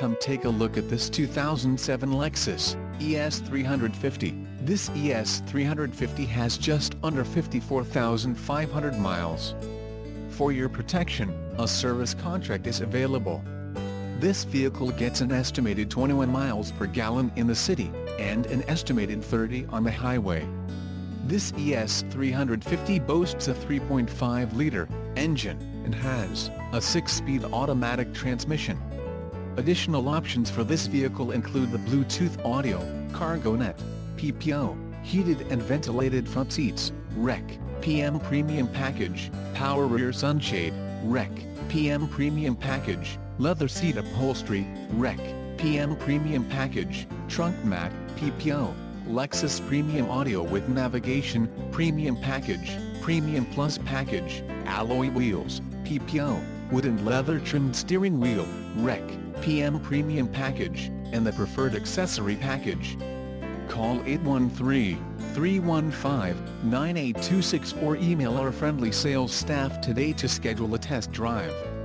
come take a look at this 2007 Lexus ES350. This ES350 has just under 54,500 miles. For your protection, a service contract is available. This vehicle gets an estimated 21 miles per gallon in the city, and an estimated 30 on the highway. This ES350 boasts a 3.5-liter engine, and has a 6-speed automatic transmission. Additional options for this vehicle include the Bluetooth audio, cargo net, PPO, heated and ventilated front seats, REC, PM Premium Package, power rear sunshade, REC, PM Premium Package, leather seat upholstery, REC, PM Premium Package, trunk mat, PPO, Lexus Premium Audio with Navigation, Premium Package, Premium Plus Package, alloy wheels, PPO, wood and leather trimmed steering wheel, REC, PM Premium Package, and the Preferred Accessory Package. Call 813-315-98264 or email our friendly sales staff today to schedule a test drive.